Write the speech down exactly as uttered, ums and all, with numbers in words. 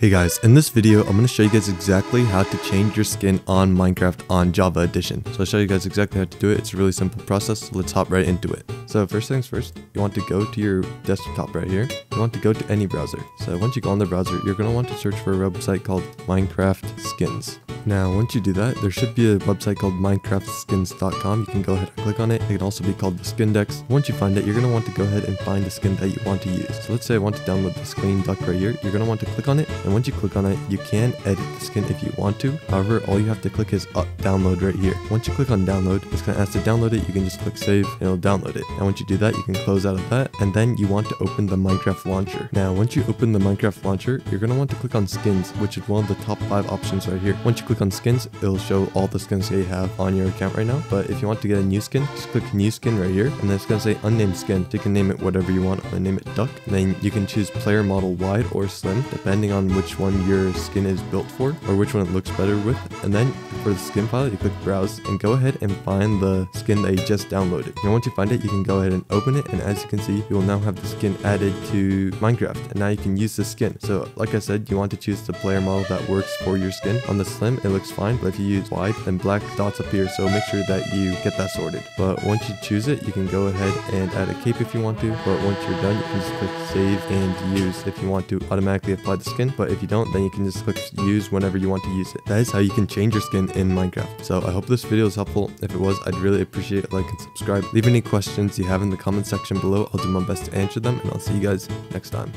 Hey guys, in this video, I'm going to show you guys exactly how to change your skin on Minecraft on Java Edition. So I'll show you guys exactly how to do it. It's a really simple process. So let's hop right into it. So first things first, you want to go to your desktop right here. You want to go to any browser. So once you go on the browser, you're going to want to search for a website called Minecraft Skins. Now, once you do that, there should be a website called minecraft skins dot com. You can go ahead and click on it. It can also be called the Skindex. Once you find it, you're going to want to go ahead and find the skin that you want to use. So let's say I want to download the Screen Duck right here. You're going to want to click on it. And once you click on it, you can edit the skin if you want to. However, all you have to click is up download right here. Once you click on download, it's going to ask to download it. You can just click save and it'll download it. And once you do that, you can close out of that. And then you want to open the Minecraft launcher. Now, once you open the Minecraft launcher, you're going to want to click on skins, which is one of the top five options right here. Once you click on skins, it'll show all the skins that you have on your account right now. But if you want to get a new skin, just click new skin right here, and then it's going to say unnamed skin. So you can name it whatever you want. I'm going to name it duck, and then you can choose player model wide or slim depending on which one your skin is built for or which one it looks better with. And then for the skin file, you click browse and go ahead and find the skin that you just downloaded. Now once you find it, you can go ahead and open it, and as you can see, you will now have the skin added to Minecraft, and now you can use the skin. So like I said, you want to choose the player model that works for your skin. On the slim, it looks fine, but if you use wide, then black dots appear, so make sure that you get that sorted. But once you choose it, you can go ahead and add a cape if you want to, but once you're done, you can just click save and use if you want to automatically apply the skin. But if you don't, then you can just click use whenever you want to use it. That is how you can change your skin in Minecraft. So I hope this video is helpful. If it was, I'd really appreciate it. Like and subscribe. Leave any questions you have in the comment section below. I'll do my best to answer them, and I'll see you guys next time.